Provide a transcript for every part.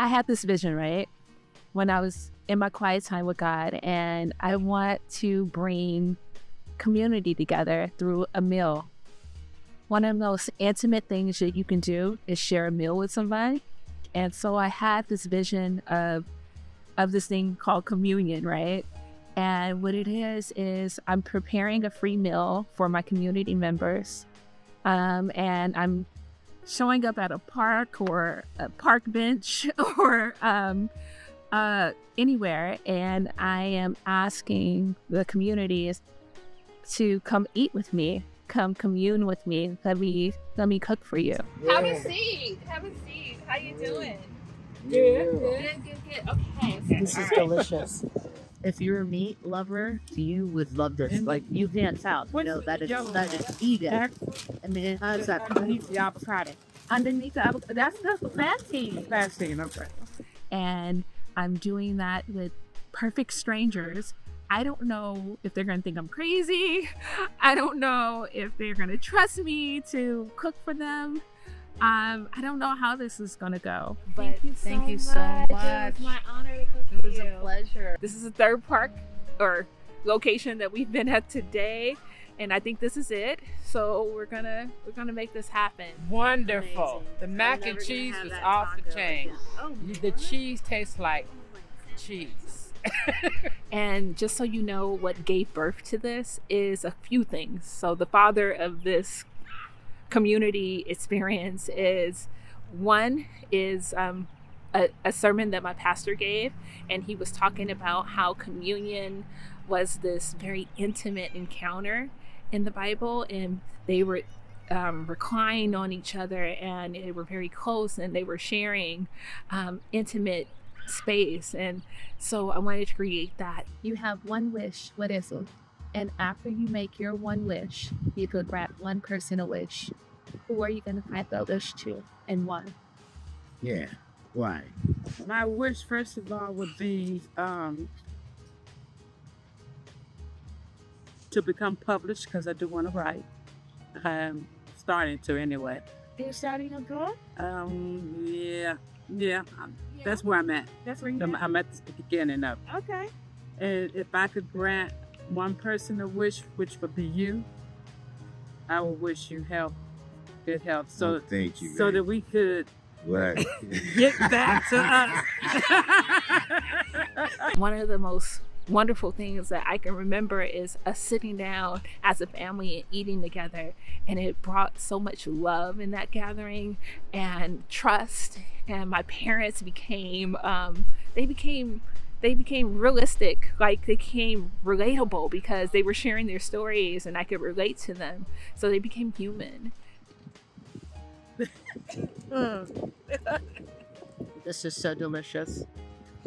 I had this vision, right? When I was in my quiet time with God, and I want to bring community together through a meal. One of the most intimate things that you can do is share a meal with somebody. And so I had this vision of this thing called communion, right? And what it is I'm preparing a free meal for my community members. And I'm showing up at a park or a park bench or anywhere. And I am asking the communities to come eat with me, come commune with me. Let me cook for you. Yeah. Have a seat. Have a seat. How you doing? Good. Good. Okay. This is delicious. If you're a meat lover, you would love this. Like, you hands out. You know, that is vegan. I mean, it has that underneath the avocado. Underneath the avocado. That's fascinating. Fascinating, okay. And I'm doing that with perfect strangers. I don't know if they're going to think I'm crazy. I don't know if they're going to trust me to cook for them. I don't know how this is going to go. But thank you so much. It was my honor to cook for you. It was a pleasure. This is the third park or location that we've been at today, and I think this is it. So we're gonna make this happen. Wonderful. Amazing. The mac and cheese was off the chain. Oh, the cheese tastes like cheese. And just so you know, what gave birth to this is a few things. So the father of this community experience is, one is a sermon that my pastor gave, and he was talking about how communion was this very intimate encounter in the Bible, and they were reclining on each other, and they were very close, and they were sharing intimate space. And so I wanted to create that. You have one wish. What is it? And after you make your one wish, you could grant one person a wish. Who are you going to grant the wish to, and why? Yeah, why? My wish, first of all, would be to become published, because I do want to write. I'm starting to anyway. Are you starting a book? Yeah. That's where I'm at. That's where I'm at the beginning of. Okay. And if I could grant one person a wish, which would be you, I would wish you health, good health. So thank you. So man, that we could get back to us. One of the most wonderful things that I can remember is us sitting down as a family and eating together, and it brought so much love in that gathering and trust. And my parents became they became realistic, like they became relatable, because they were sharing their stories and I could relate to them, so they became human. This is so delicious.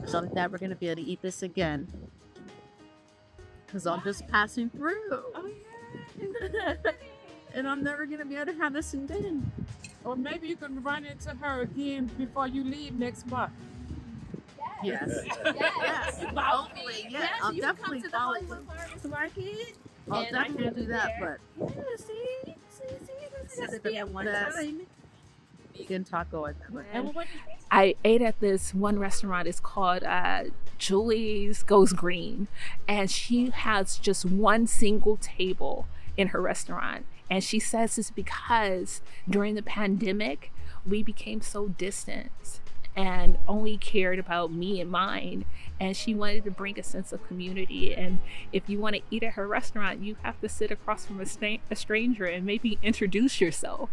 So I'm glad we're gonna be able to eat this again, because I'm just passing through. Oh, yeah. And I'm never going to be able to have this again. Or maybe you can run into her again before you leave next month. Yes. Yes. Hopefully, yes. I'll definitely follow you. I'll definitely do that. But yeah, see, this is the one time. Vegan taco at that one. I ate at this one restaurant. It's called Julie's Goes Green, and she has just one single table in her restaurant, and she says it's because during the pandemic we became so distant and only cared about me and mine, and she wanted to bring a sense of community. And if you want to eat at her restaurant, you have to sit across from a stranger and maybe introduce yourself.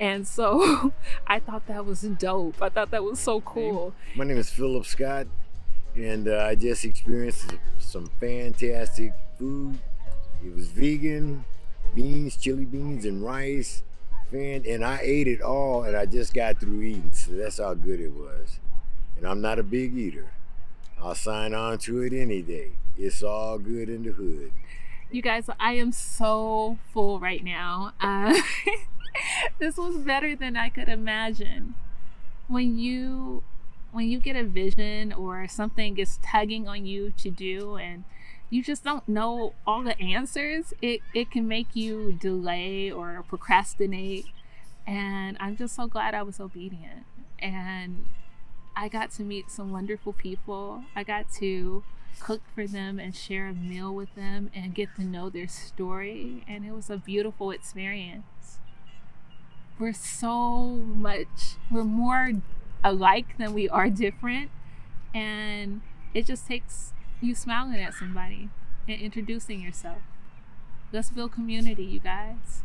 And so I thought that was dope. I thought that was so cool. My name is Philip Scott, and I just experienced some fantastic food. It was vegan, beans, chili beans, and rice. And I ate it all, and I just got through eating, so that's how good it was. And I'm not a big eater. I'll sign on to it any day. It's all good in the hood. You guys, I am so full right now. This was better than I could imagine. When you get a vision or something is tugging on you to do, and you just don't know all the answers, it can make you delay or procrastinate. And I'm just so glad I was obedient. And I got to meet some wonderful people. I got to cook for them and share a meal with them and get to know their story. And it was a beautiful experience. We're so much, we're more alike than we are different. And it just takes you smiling at somebody and introducing yourself. Let's build community, you guys.